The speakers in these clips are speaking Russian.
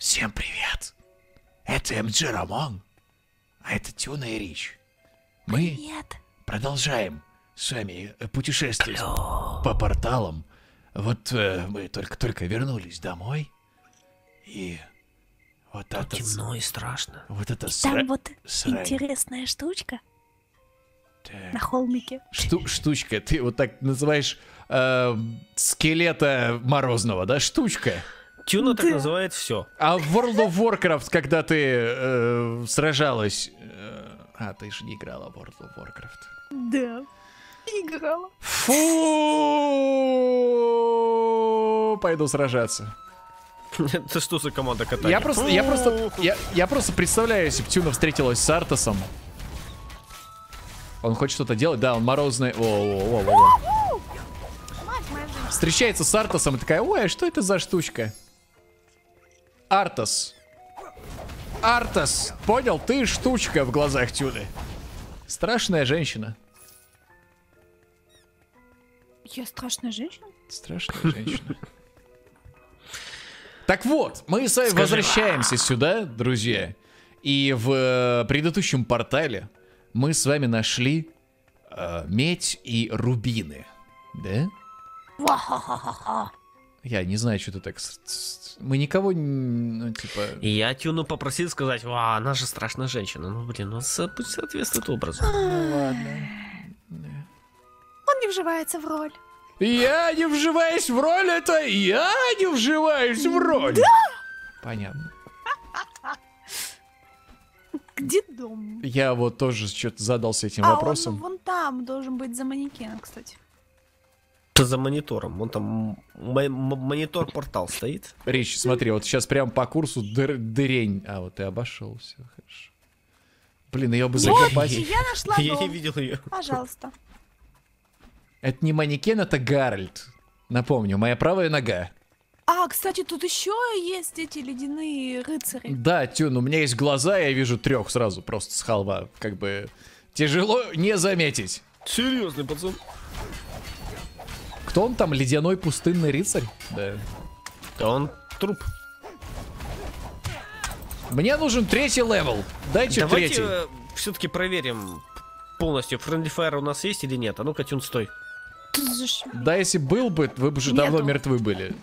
Всем привет! Это M.Джи Рамон, а это Тюна и Рич. Мы продолжаем с вами путешествие по порталам. Вот мы только вернулись домой, и вот там это темно и страшно. Вот это там вот интересная штучка так. На холмике. Штучка, ты вот так называешь скелета морозного, да? Штучка. Тюна так называет все. А в World of Warcraft, когда ты сражалась... ты же не играла в World of Warcraft. Да, играла. Фу! Пойду сражаться. Это что за команда катания? Я просто представляю, если бы Тюна встретилась с Артасом. Он хочет что-то делать. Да, он морозный. Встречается с Артасом и такая: ой, а что это за штучка? Артас, понял, ты штучка в глазах Тюны. Страшная женщина. Я страшная женщина? Страшная женщина. Так вот, мы с вами возвращаемся сюда, друзья. И в предыдущем портале мы с вами нашли медь и рубины. Да? Я не знаю, что ты так... Мы никого, ну, типа... Я Тюну попросил сказать: ва, она же страшная женщина. Ну, блин, ну, пусть соответствует образу. Ну, ладно. Он не вживается в роль. Я не вживаюсь в роль, это я не вживаюсь в роль. Да? Понятно. Где дом? Я вот тоже что-то задался этим вопросом. Он вон там должен быть за манекеном, кстати. За монитором, вон там монитор портал стоит. Рич, смотри, вот сейчас прям по курсу дырень. А вот и обошел, все хорошо. Блин, ее бы закопать. Я нашла дом. Я не видел ее. Пожалуйста. Это не манекен, это Гарольд. Напомню, моя правая нога. А, кстати, тут еще есть эти ледяные рыцари. Да, Тюн, у меня есть глаза, я вижу трех сразу, просто с халва. Как бы тяжело не заметить. Серьезный пацан. Кто он там? Ледяной пустынный рыцарь? Да. Да он труп. Мне нужен третий левел. Дайте третий. Давайте все-таки проверим полностью, Friendly Fire у нас есть или нет. А ну-ка, Тюн, стой. Да, если был бы, вы бы уже давно мертвы были.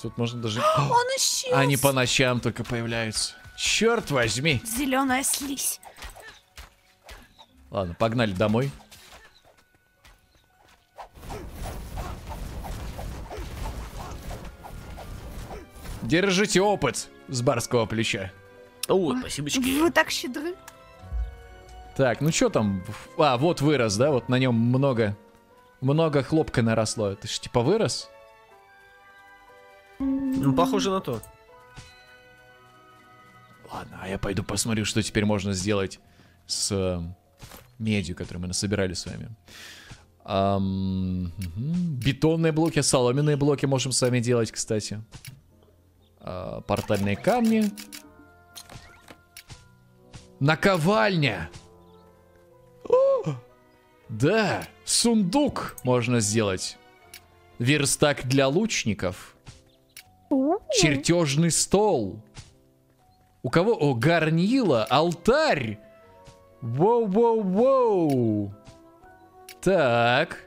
Тут можно даже... Он исчез. Они по ночам только появляются. Черт возьми. Зеленая слизь. Ладно, погнали домой. Держите опыт с барского плеча. О, спасибочки. Вы так щедры. Так, ну что там? А, вот вырос, да? Вот на нем много хлопка наросло. Это ж типа вырос? Ну, похоже на то. Ладно, а я пойду посмотрю, что теперь можно сделать с медью, которую мы насобирали с вами. Бетонные блоки, соломенные блоки можем с вами делать, кстати. Портальные камни. Наковальня. О! Да, сундук можно сделать. Верстак для лучников. Чертежный стол. У кого? О, горнила, алтарь. Воу-воу-воу. Так.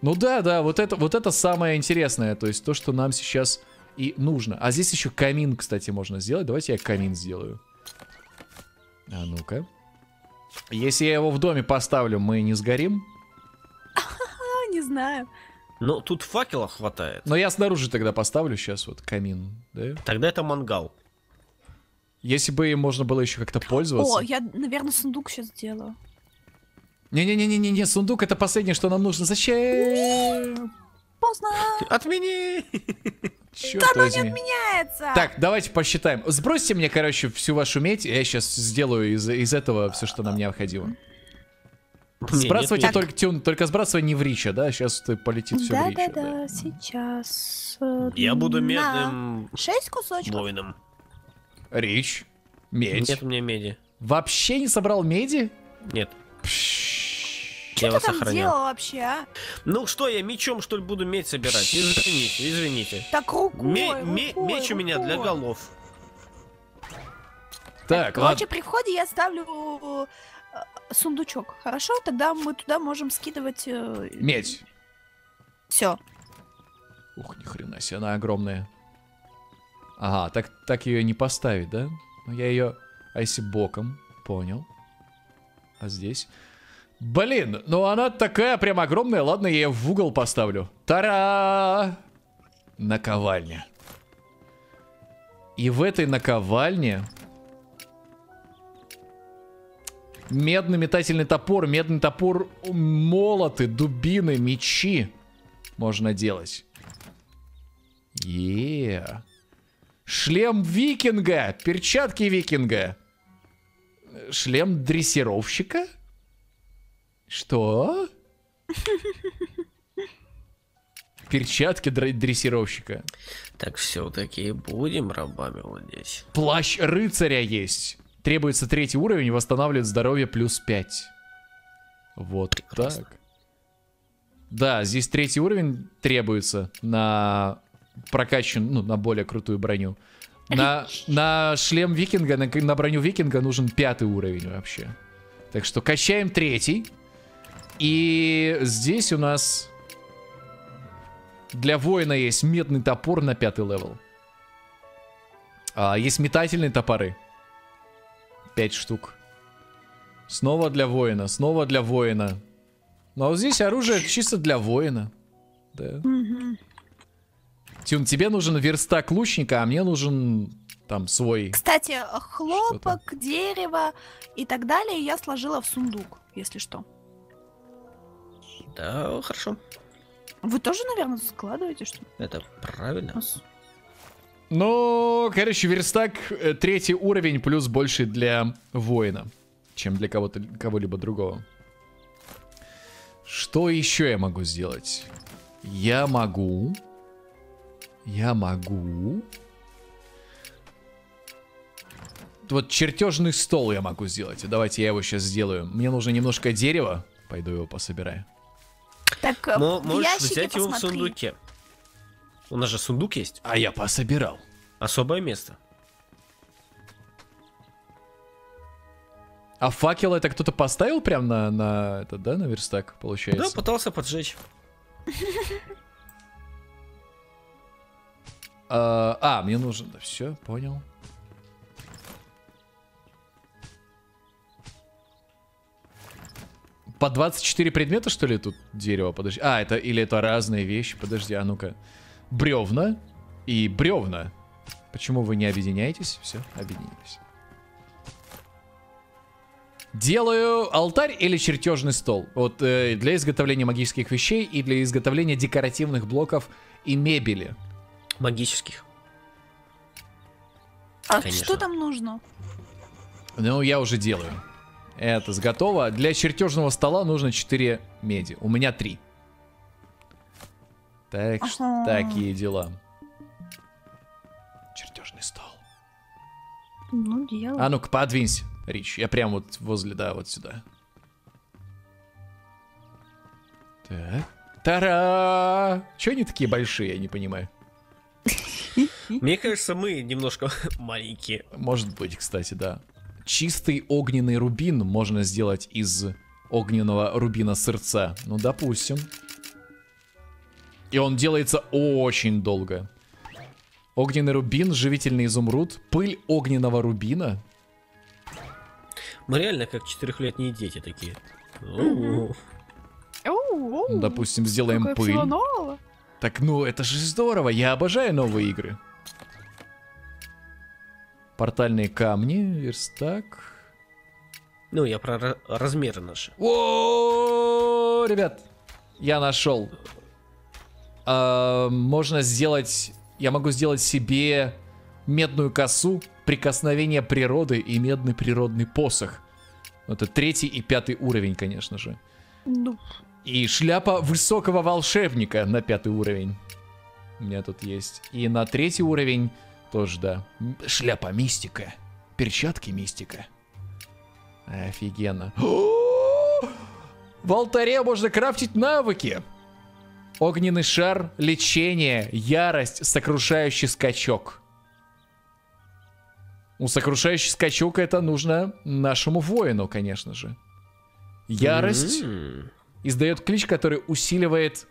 Ну да, вот это самое интересное. То есть то, что нам сейчас... И нужно. А здесь еще камин, кстати, можно сделать. Давайте я камин сделаю. А ну-ка. Если я его в доме поставлю, мы не сгорим? Не знаю. Ну, тут факела хватает. Но я снаружи тогда поставлю сейчас вот камин. Да? Тогда это мангал. Если бы им можно было еще как-то пользоваться. О, я, наверное, сундук сейчас сделаю. Не-не-не-не-не, сундук это последнее, что нам нужно. Зачем? Поздно. Отмени! Черт возьми. Не отменяется. Так, давайте посчитаем. Сбросьте мне, короче, всю вашу медь. Я сейчас сделаю из этого все, что нам необходимо. Сбрасывайте только Тюн, только сбрасывай не в Рича, да? Сейчас полетит все в Рича. Да-да-да, сейчас... Я буду медным... 6 кусочков. Воином. Рич, медь. Нет у меня меди. Вообще не собрал меди? Нет. Что ты там делал вообще, а? Ну что, я мечом, что ли, буду медь собирать? Извините, извините. Так рукой, меч у меня для голов. Так, короче, при входе я ставлю сундучок. Хорошо, тогда мы туда можем скидывать... Медь. Все. Ух, ни хрена себе, она огромная. Ага, так ее не поставить, да? Но я ее... А если боком? Понял. А здесь? Блин, ну она такая прям огромная. Ладно, я ее в угол поставлю. Та-ра! Наковальня. И в этой наковальне... Медный метательный топор, медный топор, молоты, дубины, мечи. Можно делать. Еее. Шлем викинга, перчатки викинга. Шлем дрессировщика? Что? Перчатки дрессировщика. Так все-таки будем рабами вот здесь. Плащ рыцаря есть. Требуется 3-й уровень, восстанавливает здоровье плюс 5. Вот прекрасно. Так. Да, здесь 3-й уровень требуется на прокачан, ну, на более крутую броню. На шлем викинга, на броню викинга нужен 5-й уровень вообще. Так что качаем 3-й. И здесь у нас для воина есть медный топор на 5-й левел. А есть метательные топоры. 5 штук. Снова для воина, снова для воина. Но вот здесь оружие чисто для воина. Да. Тюн, тебе нужен верстак лучника, а мне нужен там свой. Кстати, хлопок, дерево и так далее я сложила в сундук, если что. Да, хорошо. Вы тоже, наверное, складываете, что ли? Это правильно. Ну, короче, верстак 3-й уровень плюс больше для воина, чем для кого-либо другого. Что еще я могу сделать? Я могу... Вот чертежный стол я могу сделать. Давайте я его сейчас сделаю. Мне нужно немножко дерева. Пойду его пособираю. Так, можешь взять его в сундуке. У нас же сундук есть. А я пособирал. Особое место. А факел это кто-то поставил прям на этот, да, на верстак, получается? Да, пытался поджечь. А, мне нужен, да, все, понял. По 24 предмета, что ли, тут дерево? Подожди. А, это или это разные вещи? Подожди, а ну-ка. Бревна и бревна. Почему вы не объединяетесь? Все, объединились. Делаю алтарь или чертежный стол. Вот для изготовления магических вещей и для изготовления декоративных блоков и мебели. Магических. А конечно. Что там нужно? Ну, я уже делаю. Это готово. Для чертежного стола нужно 4 меди. У меня 3. Так, ага. Такие дела. Чертежный стол. Ну, дело. А ну-ка, подвинься, Рич. Я прям вот возле, да, вот сюда. Так. Та-ра! Чё они такие большие, я не понимаю. Мне кажется, мы немножко маленькие. Может быть, кстати, да. Чистый огненный рубин можно сделать из огненного рубина сердца. Ну, допустим. И он делается очень долго. Огненный рубин, живительный изумруд, пыль огненного рубина. Мы реально как 4-летние дети такие. Допустим, сделаем пыль. Так, ну это же здорово, я обожаю новые игры. Портальные камни, верстак. Ну, я про размеры наши. О, ребят, я нашел. Можно сделать... Я могу сделать себе медную косу, прикосновение природы и медный природный посох. Это 3-й и 5-й уровень, конечно же. Ну... И шляпа высокого волшебника на 5-й уровень. У меня тут есть. И на 3-й уровень тоже, да. Шляпа мистика. Перчатки мистика. Офигенно. В алтаре можно крафтить навыки. Огненный шар, лечение, ярость, сокрушающий скачок. Сокрушающий скачок — это нужно нашему воину, конечно же. Ярость издает клич, который усиливает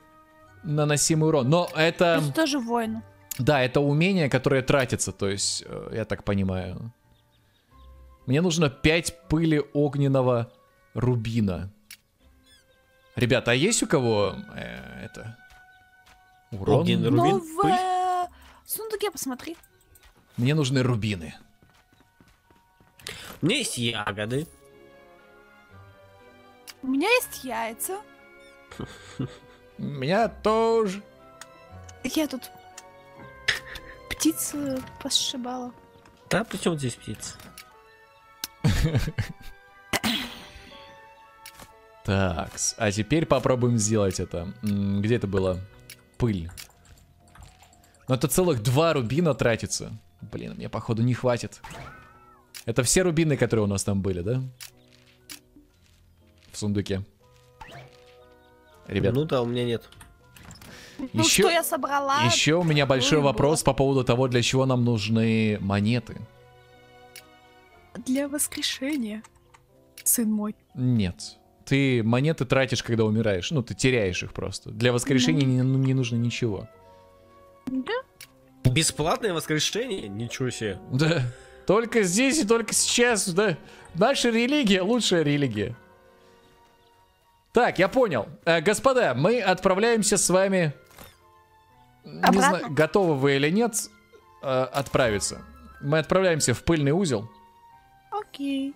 наносимый урон. Но это... Это тоже воин. Да, это умение, которое тратится. То есть, я так понимаю. Мне нужно 5 пыли огненного рубина. Ребята, а есть у кого это? Урон? Огненный рубин, пыль? В сундуке посмотри. Мне нужны рубины. У меня есть ягоды. У меня есть яйца. У меня тоже. Я тут птиц посшибала. Да, при чем здесь птица? Так, а теперь попробуем сделать это. Где это было? Пыль. Но это целых 2 рубина тратится. Блин, мне походу не хватит. Это все рубины, которые у нас там были, да? В сундуке. Ребят. Ну да, у меня нет. Ну что я собрала? Еще у меня большой вопрос по поводу того, для чего нам нужны монеты. Для воскрешения, сын мой. Нет. Ты монеты тратишь, когда умираешь. Ну, ты теряешь их просто. Для воскрешения не нужно ничего. Да. Бесплатное воскрешение? Ничего себе. Да. Только здесь и только сейчас, да. Наша религия — лучшая религия. Так, я понял. Господа, мы отправляемся с вами... Не знаю, готовы вы или нет отправиться. Мы отправляемся в пыльный узел. Окей.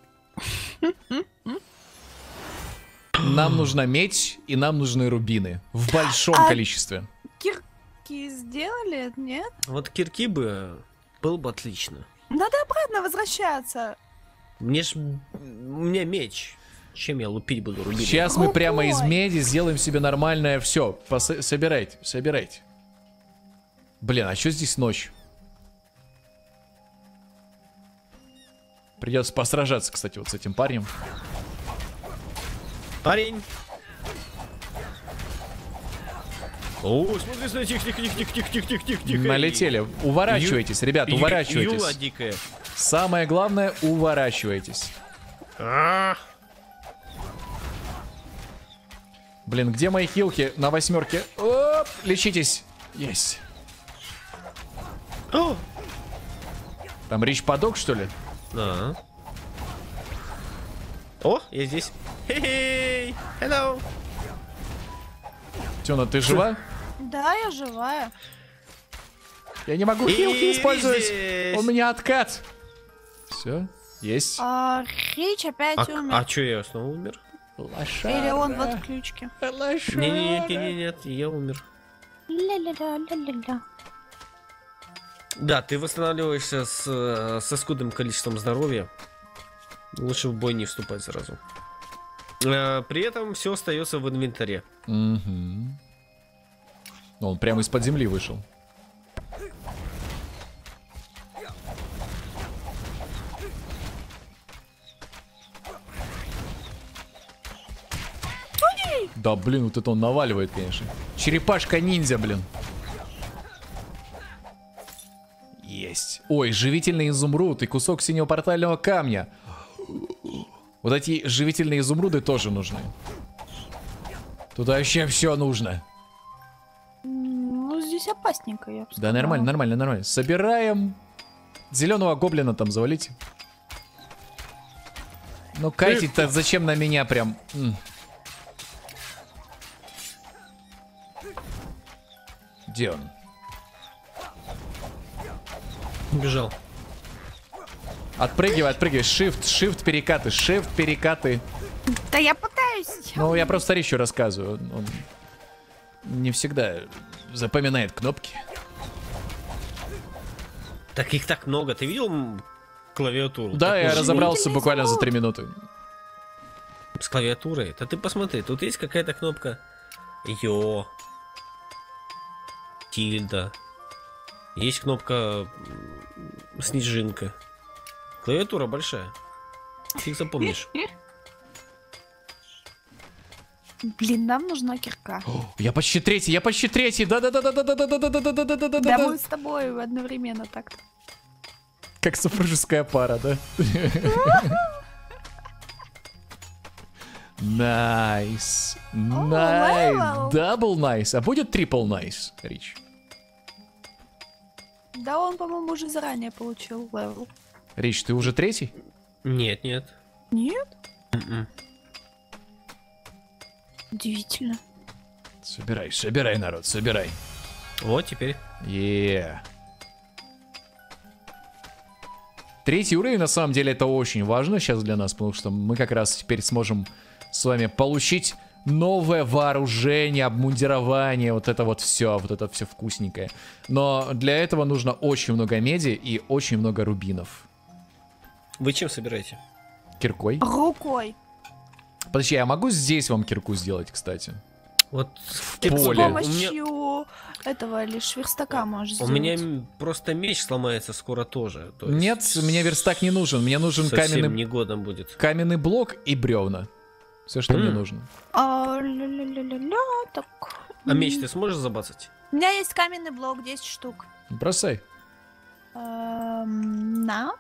Нам нужна медь и нам нужны рубины. В большом количестве. Кирки сделали, нет? Вот кирки бы... Было бы отлично. Надо обратно возвращаться. Мне ж... У меня меч. Чем я лупить буду рубины? Сейчас мы прямо из меди сделаем себе нормальное все. Собирайте, собирайте. Блин, а что здесь ночь? Придется посражаться, кстати, вот с этим парнем. Парень. О, смотри, смотри, тихо. Налетели. Уворачивайтесь, ребят, уворачивайтесь. Юла дикая. Самое главное, уворачивайтесь. Блин, где мои хилки на 8-ке? Оп, лечитесь. Есть. Там Рич подок, что ли? О, я здесь. Хе-хей. Hello. Тюна, ты жива? Да, я живая. Я не могу хилки использовать. Здесь. У меня откат. Все, есть. Рич опять умер. А че я снова умер? Лошара. Или он в отключке. Нет, я умер. Ля-ля-ля-ля-ля-ля. Да, ты восстанавливаешься со скудным количеством здоровья. Лучше в бой не вступать сразу. При этом все остается в инвентаре. Он прямо из-под земли вышел. Да, блин, вот это он наваливает, конечно. Черепашка-ниндзя, блин. Есть. Ой, живительный изумруд и кусок синего портального камня. Вот эти живительные изумруды тоже нужны. Туда вообще все нужно. Ну, здесь опасненько, я бы сказала. Да, нормально. Собираем. Зеленого гоблина там завалить. Ну, катить-то зачем на меня прям? Где он? Убежал. Отпрыгивай. Shift, перекаты. Да я пытаюсь. Ну, я просто Ричу рассказываю. Он не всегда запоминает кнопки. Так их так много. Ты видел клавиатуру? Да, так я разобрался буквально за 3 минуты. С клавиатурой? Да ты посмотри, тут есть какая-то кнопка. Йо. Тильда. Есть кнопка снежинка. Клавиатура большая. Фиг запомнишь. Блин, нам нужна кирка. Я почти третий. Да, мы с тобой одновременно так-то. Как супружеская пара, да? Найс. Найс. Дабл найс. А будет трипл найс, Рич? Да он, по-моему, уже заранее получил левел. Рич, ты уже третий? Нет, нет. Нет? Удивительно. Собирай, собирай, народ, собирай. Вот теперь. Еее. Третий уровень, на самом деле, это очень важно сейчас для нас, потому что мы как раз теперь сможем с вами получить новое вооружение, обмундирование, вот это все вкусненькое. Но для этого нужно очень много меди и очень много рубинов. Вы чем собираете? Киркой. Рукой. Подожди, я могу здесь вам кирку сделать, кстати? Вот в поле. С помощью этого лишь верстака можешь сделать. У меня просто меч сломается скоро тоже. То есть... Нет, мне верстак не нужен. Мне нужен каменный... негодом будет. Каменный блок и бревна. Все, что мне нужно. А меч ты сможешь забацать? У меня есть каменный блок, 10 штук. Бросай. На.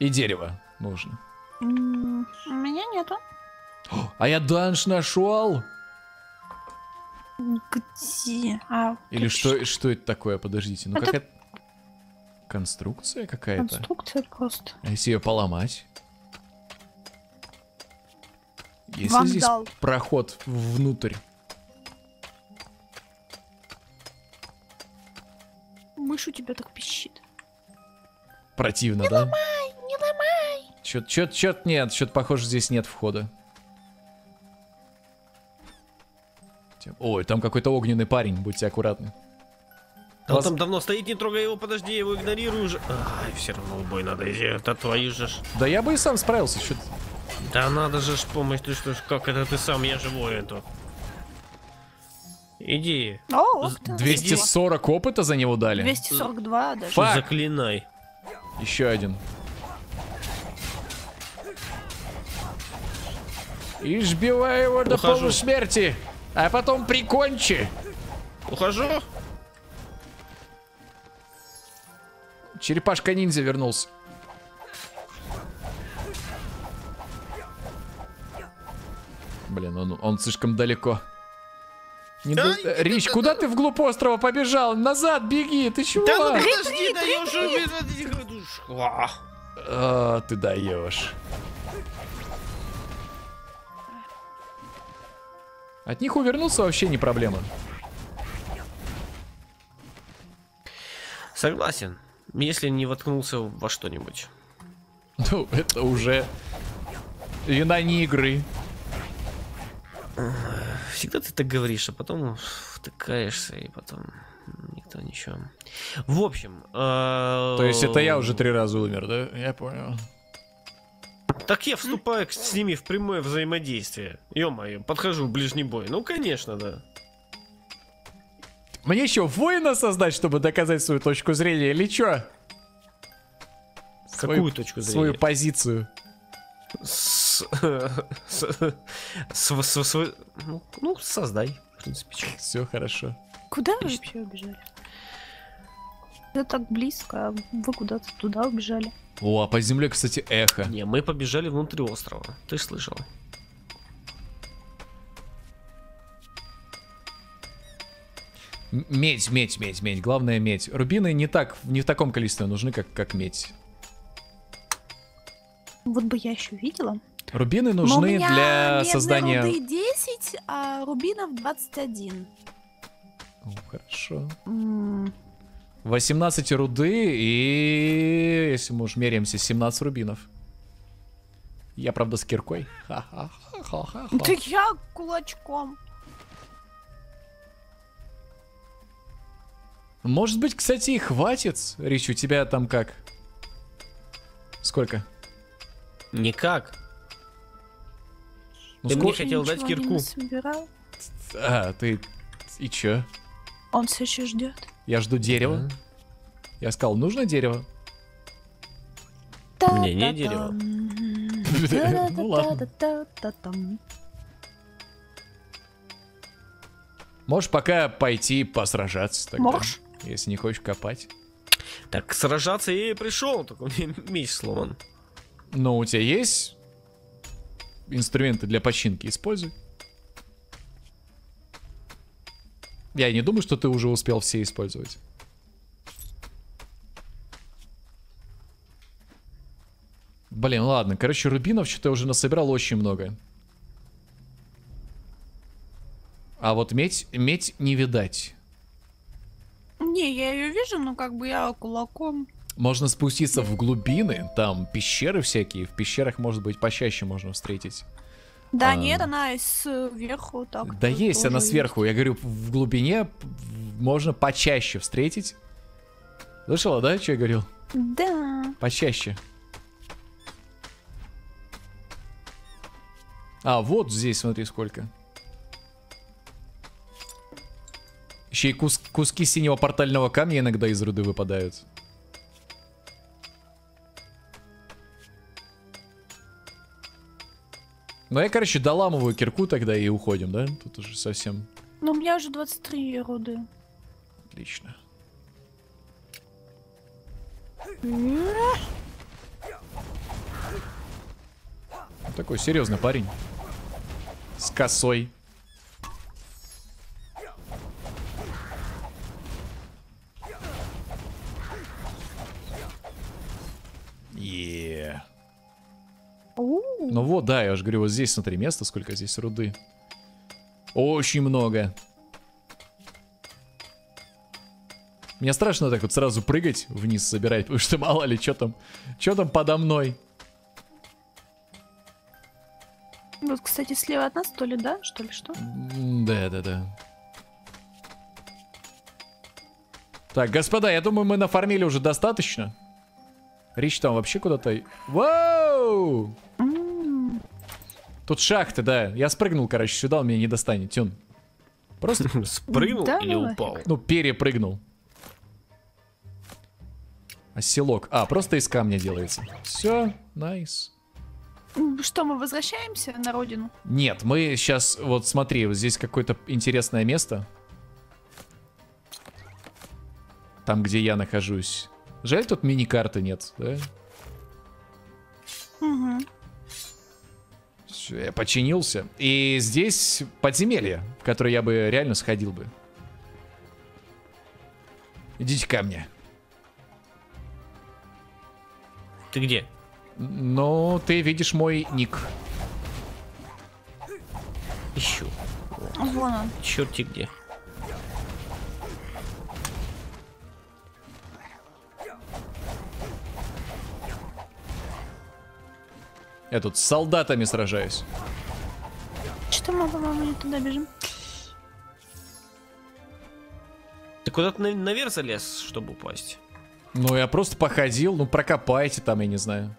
И дерево нужно. У меня нету. А я данж нашел. Где? А, или что это такое? Подождите, ну это... какая конструкция какая-то? Конструкция просто. А если ее поломать? Если вандал. Здесь проход внутрь. Мышь у тебя так пищит. Противно, не да? Не ломай, не ломай. Чё-то нет, что-то похоже здесь нет входа. Ой, там какой-то огненный парень, будьте аккуратны. Он там давно стоит, не трогай его, подожди, я его игнорирую уже. Ай, все равно в бой надо идти, это твои же. Да я бы и сам справился, что-то. Да надо же помощь, ты что ж, как это ты сам, я живой это. Иди. О, 240 опыта за него дали. 242 даже. Фак. Заклинай. Еще один. И сбивай его до полусмерти. А потом прикончи. Ухожу. Черепашка-ниндзя вернулся. Блин, он слишком далеко. Рич, куда ты вглубь острова побежал? Назад беги, ты чего? Да ну подожди, даешь. Ты даешь. От них увернуться вообще не проблема. Согласен. Если не воткнулся во что-нибудь. Ну, это уже вина не игры. Всегда ты так говоришь, а потом втыкаешься, и потом никто ничего. В общем... То есть это я уже 3 раза умер, да? Я понял. Так я вступаю с ними в прямое взаимодействие. Ё-моё, подхожу в ближний бой. Ну, конечно, да. Мне еще воина создать, чтобы доказать свою точку зрения, или чё? Какую точку зрения? Свою позицию. Ну, создай. В принципе, все хорошо. Куда вы вообще убежали? Да так близко, а вы куда-то туда убежали. О, а по земле, кстати, эхо. Не, мы побежали внутри острова. Ты слышал? Медь, медь, медь, медь. Главное медь. Рубины не в таком количестве нужны, как медь. Вот бы я еще видела. Рубины нужны для создания... руды 10, а рубинов 21. Хорошо. 18 руды и, если мы уж меряемся, 17 рубинов. Я, правда, с киркой. Да я кулачком. Может быть, кстати, и хватит. Рич, у тебя там как? Сколько? Никак. Ну, ты мне хотел дать кирку. А, ты... И чё? Он все еще ждет. Я жду дерево. Я сказал, нужно дерево. Мне не дерево. Ну ладно. Можешь пока пойти посражаться тогда. Можешь. Если не хочешь копать. Так сражаться я и пришел, только у меня меч сломан. Но у тебя есть инструменты для починки, используй. Я не думаю, что ты уже успел все использовать. Блин, ладно, короче, рубинов что-то я уже насобирал очень много. А вот медь не видать. Не, я ее вижу, но как бы я кулаком. Можно спуститься в глубины, там пещеры всякие. В пещерах, может быть, почаще можно встретить. Да нет, она сверху так. Да есть, она сверху. Я говорю, в глубине можно почаще встретить. Слышала, да, что я говорил? Да. Почаще. А, вот здесь, смотри, сколько. Еще и куски синего портального камня иногда из руды выпадают. Ну, я, короче, доламываю кирку тогда и уходим, да? Тут уже совсем... Ну, у меня уже 23 руды. Отлично. Такой серьезный парень. С косой. Ну вот, да, я уже говорю, вот здесь, смотри, место, сколько здесь руды. Очень много. Мне страшно так вот сразу прыгать вниз собирать, потому что мало ли, что там подо мной. Вот, кстати, слева от нас то ли да, что ли что? Да. Так, господа, я думаю, мы нафармили уже достаточно. Рич там вообще куда-то... Вау! Тут шахты, да. Я спрыгнул, короче, сюда, он меня не достанет. Тюн. Просто спрыгнул или упал? Ну, перепрыгнул. Оселок. А, просто из камня делается. Все, найс. Что, мы возвращаемся на родину? Нет, мы сейчас, вот смотри, вот здесь какое-то интересное место. Там, где я нахожусь. Жаль, тут мини-карты нет, да? Угу. Все, я починился. И здесь подземелье, в которое я бы реально сходил бы. Идите ко мне. Ты где? Ну, ты видишь мой ник. Ищу. Вон он. Черти где. Я тут с солдатами сражаюсь. Что мы, по-моему, не туда бежим? Ты куда-то наверх залез, чтобы упасть? Ну, я просто походил, ну, прокопайте там, я не знаю.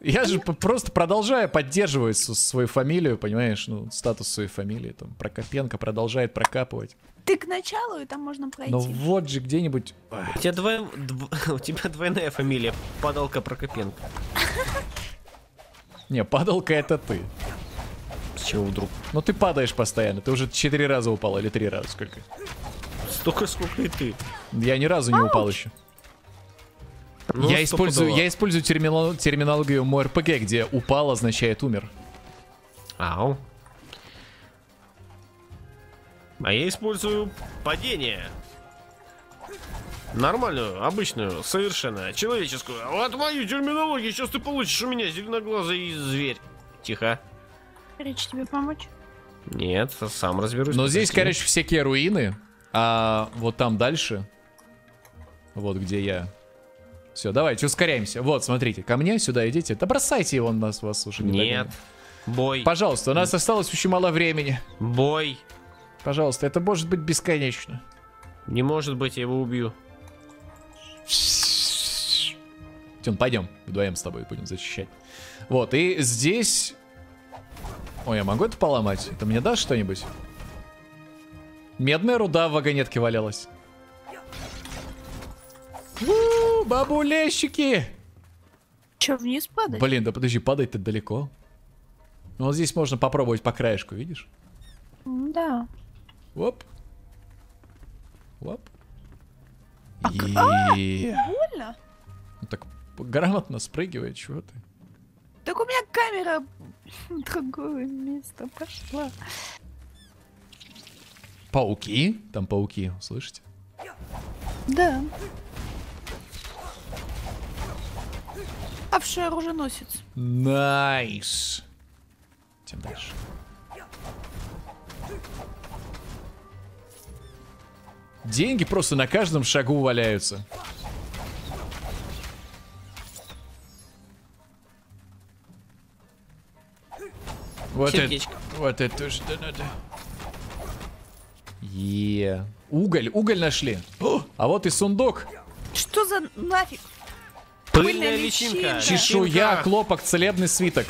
Я же просто продолжаю поддерживать свою фамилию, понимаешь? Ну, статус своей фамилии. Там Прокопенко продолжает прокапывать. Ты к началу, и там можно пройти. Ну, вот же где-нибудь... У тебя двойная фамилия. Падалка Прокопенко. Не, падалка это ты. С чего вдруг? Ну ты падаешь постоянно, ты уже 4 раза упал, или 3 раза, сколько? Столько, сколько и ты. Я ни разу не упал еще. Ну, я использую терминологию МРПГ, где упал означает умер. Ау. А я использую падение. Нормальную, обычную, совершенно человеческую. А вот мою терминологию сейчас ты получишь у меня, зеленоглазый зверь. Тихо. Рич, тебе помочь? Нет, сам разберусь. Но здесь, короче, всякие руины. А вот там дальше. Вот где я. Все, давайте ускоряемся. Вот, смотрите, ко мне сюда идите. Да бросайте его на нас, вас уже не догонят. Нет, бой. Пожалуйста, у нас осталось еще мало времени. Бой. Пожалуйста, это может быть бесконечно. Не может быть, я его убью. Тюн, пойдем, вдвоем с тобой будем защищать. Вот, и здесь... Ой, я могу это поломать? Это мне дашь что-нибудь? Медная руда в вагонетке валялась. У-у-у, бабулещики! Че, вниз падать? Блин, да подожди, падать-то далеко. Ну, вот здесь можно попробовать по краешку, видишь? Да. Оп. Оп. И... Больно? Ну так грамотно спрыгивает, чего ты? Так у меня камера в другое место пошла. Пауки? Там пауки, слышите? Да. Авший оруженосец. Найс. Тем дальше. Деньги просто на каждом шагу валяются. Вот это тоже, да, надо. Е. Уголь, уголь нашли. О, а вот и сундук. Что за нафиг? Пыльная личинка. Чешуя, хлопок, целебный свиток.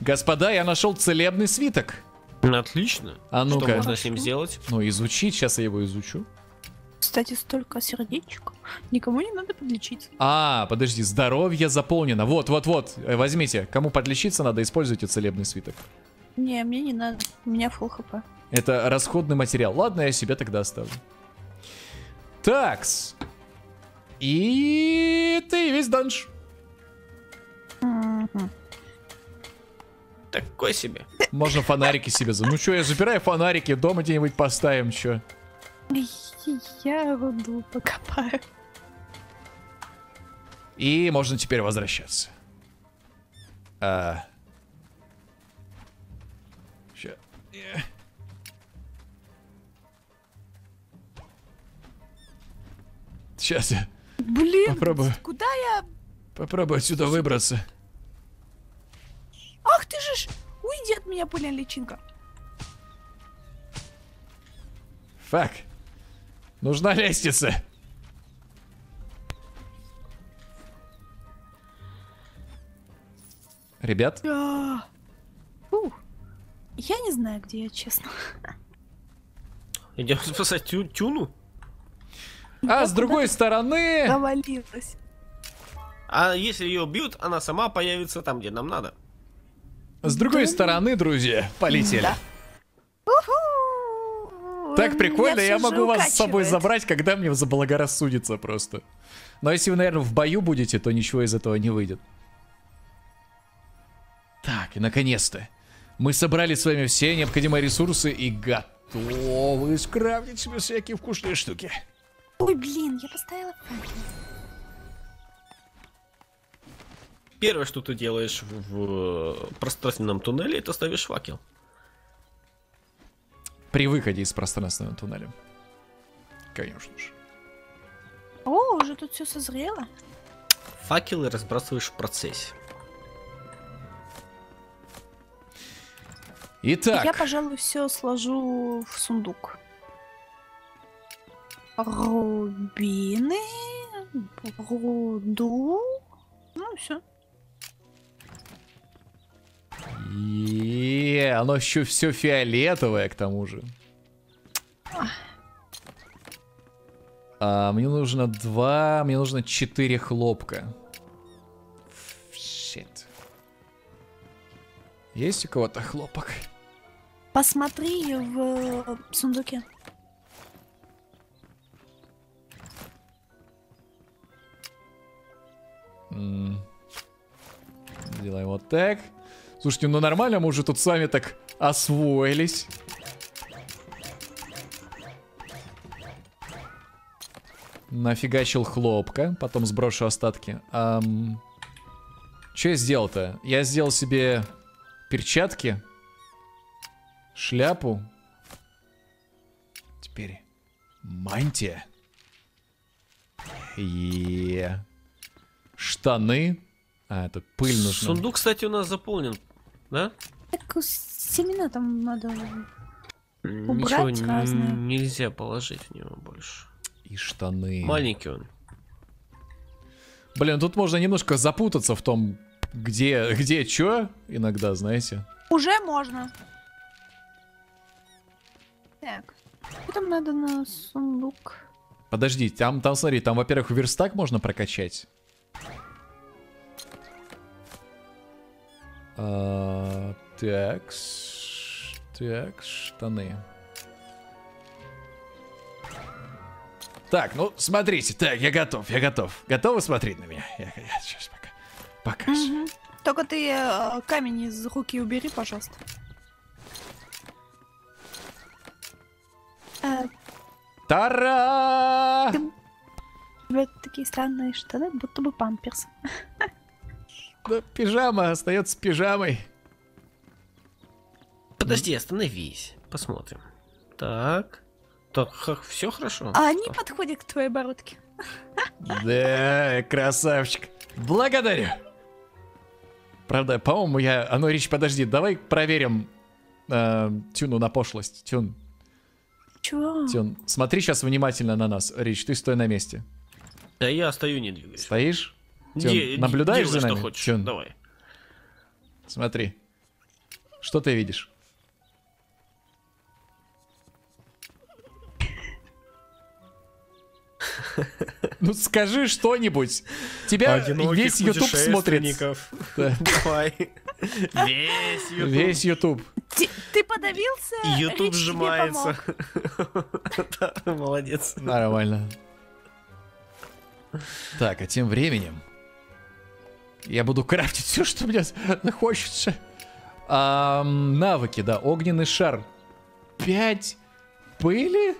Господа, я нашел целебный свиток. Отлично. А ну-ка. Что можно с ним сделать? Ну, изучить. Сейчас я его изучу. Кстати, столько сердечек. Никому не надо подлечиться. А, подожди, здоровье заполнено. Вот. Возьмите. Кому подлечиться надо, используйте целебный свиток. Не, мне не надо. У меня фул хп. Это расходный материал. Ладно, я себя тогда оставлю. Такс. И ты весь данж. Такой себе. Можно фонарики себе за. Ну что, я запираю фонарики, дома где-нибудь поставим, что? Я воду покопаю. И можно теперь возвращаться. А... Сейчас. Сейчас я. Блин, попробую. Куда я? Попробую отсюда выбраться. Ах ты же ж! Уйди от меня, пыльная личинка. Фак. Нужна лестница. Ребят? Я не знаю, где я, честно. Идем спасать Тюну? А с другой стороны... Навалилась. А если ее убьют, она сама появится там, где нам надо. С другой стороны, друзья, полетели. Да. Так прикольно, я могу вас с собой забрать, когда мне заблагорассудится просто. Но если вы, наверное, в бою будете, то ничего из этого не выйдет. Так, и наконец-то. Мы собрали с вами все необходимые ресурсы и готовы скрафтить себе всякие вкусные штуки. Ой, блин, я поставила память. Первое, что ты делаешь в пространственном туннеле, это ставишь факел. При выходе из пространственного туннеля. Конечно же. О, уже тут все созрело. Факелы разбрасываешь в процессе. Итак. Я, пожалуй, все сложу в сундук. Рубины, руду. Ну, все. Еее, оно еще все фиолетовое, к тому же. А, мне нужно 4 хлопка. Shit. Есть у кого-то хлопок? Посмотри в сундуке. Делаем вот так. Слушайте, ну нормально, мы уже тут с вами так освоились. Нафигачил хлопка, потом сброшу остатки. Что я сделал-то? Я сделал себе перчатки, шляпу. Теперь мантия. И штаны. А, это пыль нужна. Сундук, кстати, у нас заполнен. Да? Так семена там надо убрать. Ничего нельзя положить в него больше. И штаны. Маленький он. Блин, тут можно немножко запутаться в том, где чё, иногда, знаете. Уже можно. Так. Потом надо на сундук. Подожди, там смотри, там, во-первых, верстак можно прокачать. Так, штаны. Так, ну, смотрите. Так, я готов, я готов. Готовы смотреть на меня? Я сейчас пока. Покажу. Угу. Только ты камень из руки убери, пожалуйста. Тара! У тебя такие странные штаны, будто бы памперс. Но пижама остается пижамой. Подожди, остановись. Посмотрим. Так. Так, все хорошо. А они подходят к твоей бородке. Да, красавчик. Благодарю. Правда, по-моему, я... А ну, Рич, подожди, давай проверим Тюну на пошлость. Тюн. Чего? Тюн, смотри сейчас внимательно на нас. Рич, ты стой на месте. Да я стою, не двигаюсь. Стоишь? Тюн, наблюдаешь за нами? Тюн, давай. Смотри. Что ты видишь? Ну скажи что-нибудь. Тебя весь YouTube смотрит. Весь YouTube. Ты подавился? YouTube сжимается. Молодец. Нормально. Так, а тем временем я буду крафтить все, что мне хочется. Навыки, да, огненный шар. 5 пыли?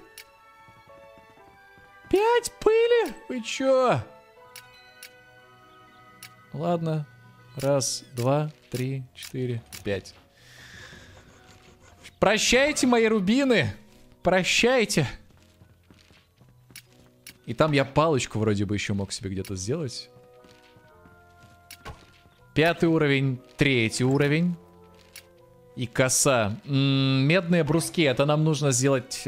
5 пыли? Вы чё? Ладно. 1, 2, 3, 4, 5. Прощайте, мои рубины. Прощайте. И там я палочку вроде бы еще мог себе где-то сделать. 5-й уровень, 3-й уровень. И коса. Медные бруски. Это нам нужно сделать...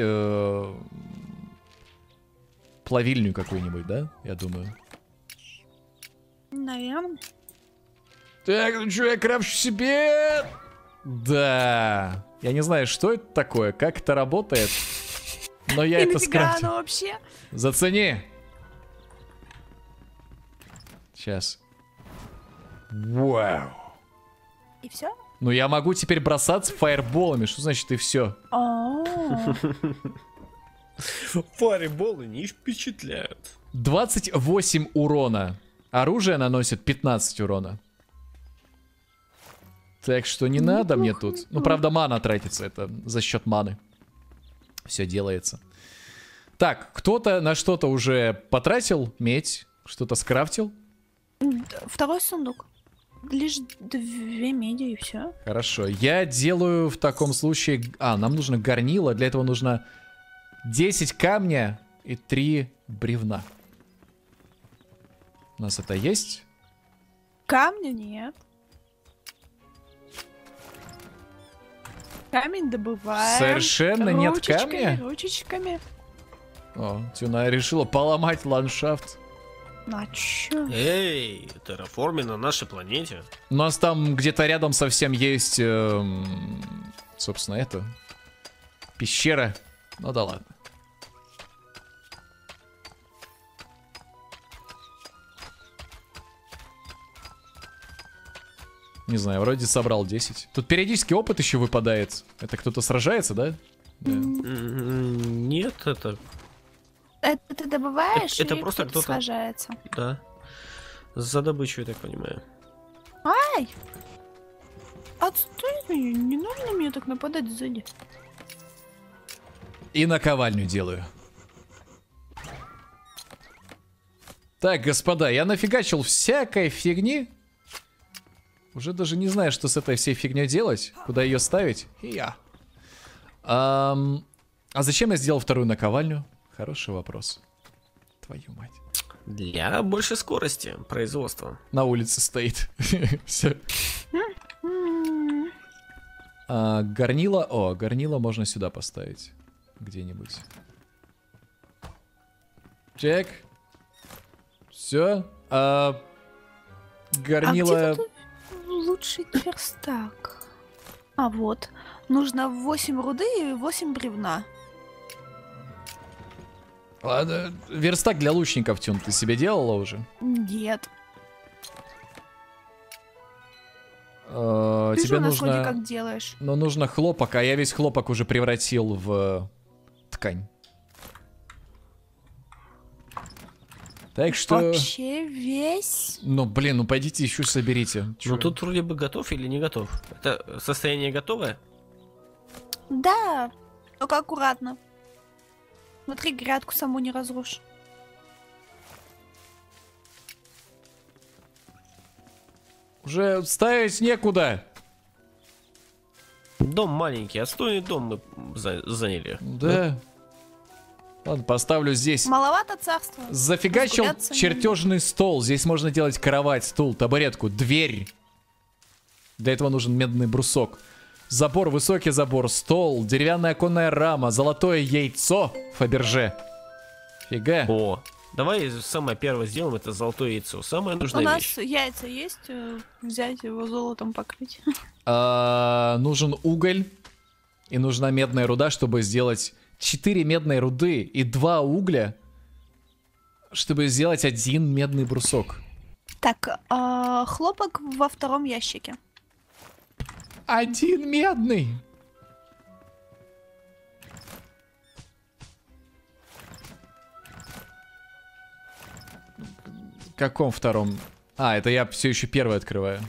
плавильню какую-нибудь, да? Я думаю. Наверное. Так, ну что, я крафчу себе? Да. Я не знаю, что это такое, как это работает. Но я это скрафтил. Вообще? Зацени. Сейчас. Вау. И все? Ну я могу теперь бросаться фаерболами. Что значит и все? Фаерболы не впечатляют. 28 урона. Оружие наносит 15 урона. Так что не надо мне тут. Ну, правда, мана тратится. Это за счет маны. Все делается. Так, кто-то на что-то уже потратил медь. Что-то скрафтил. 2-й сундук. Лишь 2 меди и все. Хорошо. Я делаю в таком случае... А, нам нужно горнило. Для этого нужно... 10 камня и 3 бревна. У нас это есть? Камня нет. Камень добываем. Совершенно нет камня? Ручечками. О, Тюна решила поломать ландшафт. А чё? Эй, терраформи на нашей планете. У нас там где-то рядом совсем есть, собственно, это пещера. Ну да ладно. Не знаю, вроде собрал 10. Тут периодически опыт еще выпадает. Это кто-то сражается, да? Нет, это... Это ты добываешь, это или просто кто-то сражается? Да. За добычу, я так понимаю. Ай! Отстой, не нужно мне так нападать сзади. И наковальню делаю. Так, господа, я нафигачил всякой фигни. Уже даже не знаю, что с этой всей фигней делать. Куда ее ставить? Я. А зачем я сделал 2-ю наковальню? Хороший вопрос. Твою мать. Для большей скорости производства. На улице стоит. Все. Горнило. О, горнило можно сюда поставить. Где-нибудь. Чек. Все. Горнило. А где тут лучший верстак? А вот. Нужно 8 руды и 8 бревна. Ладно. Верстак для лучников, Тюн, ты себе делала уже? Нет. Тебе нужно... как делаешь. Но нужно хлопок, а я весь хлопок уже превратил в... ткань. Так что... Вообще весь... Ну, блин, ну пойдите еще соберите. Чё? Ну, тут вроде бы готов или не готов. Это состояние готовое? Да, только аккуратно. Смотри, грядку саму не разрушь. Уже ставить некуда. Дом маленький, отстойный дом мы заняли. Да. Ладно, поставлю здесь. Маловато царства. Зафигачил чертежный стол. Здесь можно делать кровать, стул, табуретку, дверь. Для этого нужен медный брусок. Забор, высокий забор, стол, деревянная оконная рама, золотое яйцо Фаберже. Фига. О, давай самое первое сделаем, это золотое яйцо. Самое нужное. У нас яйца есть, взять его золотом покрыть. Нужен уголь и нужна медная руда, чтобы сделать 4 медной руды и 2 угля, чтобы сделать 1 медный брусок. Так, хлопок во втором ящике. 1 медный. В каком втором? А, это я все еще первый открываю.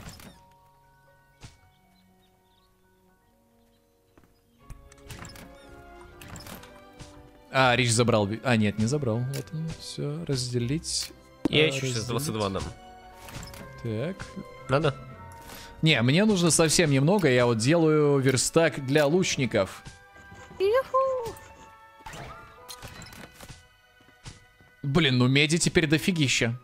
А, Рич забрал. А, нет, не забрал. Вот он. Все, разделить. Я еще сейчас 22 дам. Так. Надо? Не, мне нужно совсем немного. Я вот делаю верстак для лучников. Ю-ху. Блин, ну меди теперь дофигища.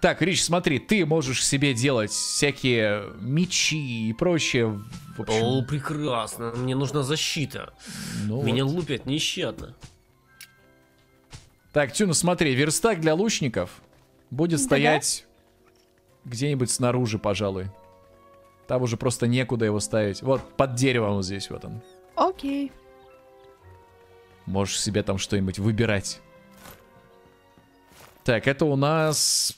Так, Рич, смотри, ты можешь себе делать всякие мечи и прочее. О, прекрасно. Мне нужна защита. Ну меня вот лупят нещадно. Так, Тюна, смотри, верстак для лучников будет стоять где-нибудь снаружи, пожалуй. Там уже просто некуда его ставить. Вот, под деревом вот здесь вот он. Окей. Можешь себе там что-нибудь выбирать. Так, это у нас...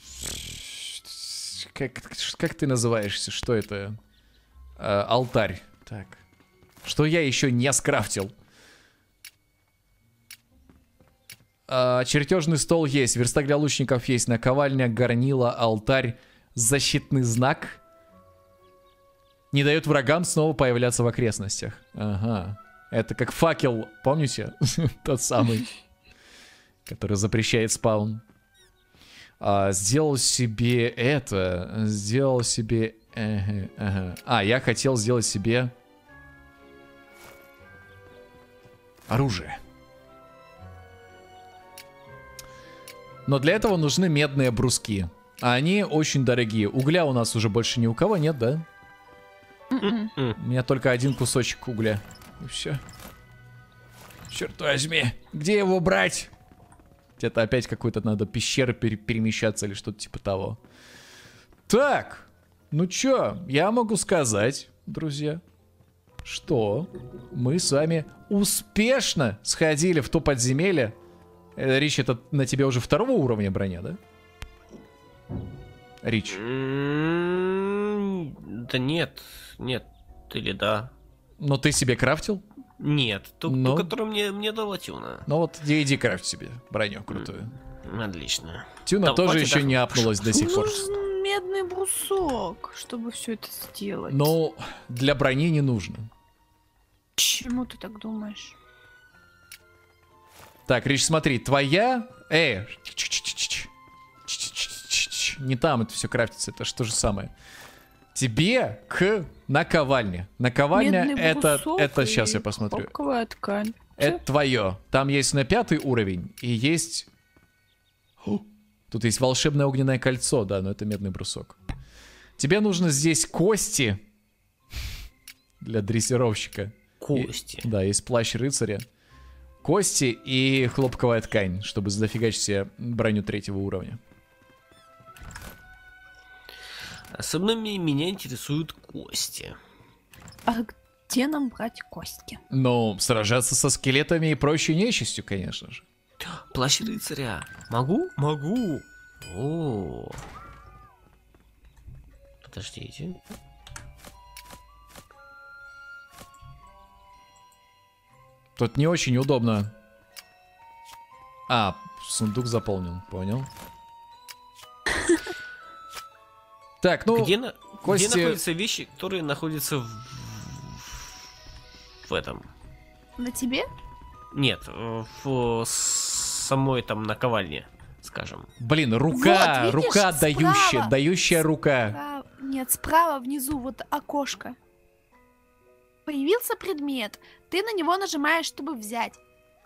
Как ты называешься? Что это? Алтарь. Так. Что я еще не скрафтил? Чертежный стол есть, верстак для лучников есть, наковальня, горнила, алтарь, защитный знак. Не дает врагам снова появляться в окрестностях. Ага. Это как факел, помните? Тот самый, который запрещает спаун. Сделал себе это. Сделал себе... А, я хотел сделать себе... оружие. Но для этого нужны медные бруски. А они очень дорогие. Угля у нас уже больше ни у кого нет, да? У меня только 1 кусочек угля. И все. Черт возьми. Где его брать? Где-то опять какой-то надо пещеры перемещаться или что-то типа того. Так, ну чё, я могу сказать, друзья, что мы с вами успешно сходили в то подземелье. Рич, это на тебе уже 2-го уровня броня, да? Рич. Да нет, нет, или да. Но ты себе крафтил? Нет, ту, которую мне дала Тюна. Ну вот, иди крафт себе броню крутую. Отлично. Тюна там тоже еще не апнулась до сих пор. Нужен медный брусок, чтобы все это сделать. Но для брони не нужно. Чему ты так думаешь? Так, Рич, смотри, твоя... Не там это все крафтится, это же то же самое. Тебе к наковальне. Наковальня это сейчас я посмотрю. Ткань. Это твое. Там есть на 5-й уровень и есть... Тут есть волшебное огненное кольцо, да, но это медный брусок. Тебе нужно здесь кости для дрессировщика. Кости. И, да, есть плащ рыцаря. Кости и хлопковая ткань, чтобы зафигачить себе броню 3-го уровня. Особенно меня интересуют кости. А где нам брать кости? Ну, сражаться со скелетами и прочей нечистью, конечно же. Плащ рыцаря. Могу? Могу. О. Подождите. Тут не очень удобно. А, сундук заполнен, понял. Так, ну, где находятся вещи, которые находятся в этом? На тебе? Нет, в самой там наковальне, скажем. Блин, рука, вот, видишь, рука справа, дающая рука. Справа, нет, справа внизу вот окошко. Появился предмет, ты на него нажимаешь, чтобы взять.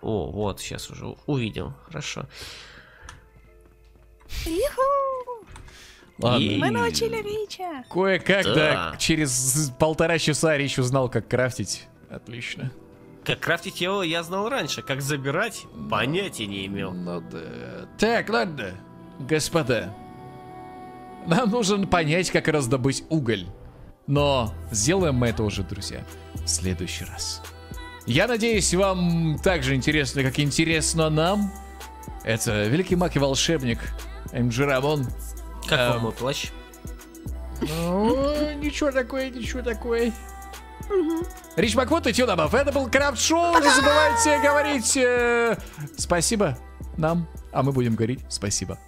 О, вот, сейчас уже увидел, хорошо. Мы научили Рича. Кое-как, да, через 1,5 часа Рич узнал, как крафтить. Отлично. Как крафтить его я знал раньше, как забирать понятия не имел. Ну да. Так, ладно, господа. Нам нужно понять, как раздобыть уголь. Но сделаем мы это уже, друзья, в следующий раз. Я надеюсь, вам так же интересно, как интересно нам. Это великий маг и волшебник M.Джи Рамон. Как вам мой плащ? Ну, ничего такое, ничего такое. Рич Маквот и Тюна. Это был Крафт Шоу. Не забывайте говорить спасибо нам, а мы будем говорить спасибо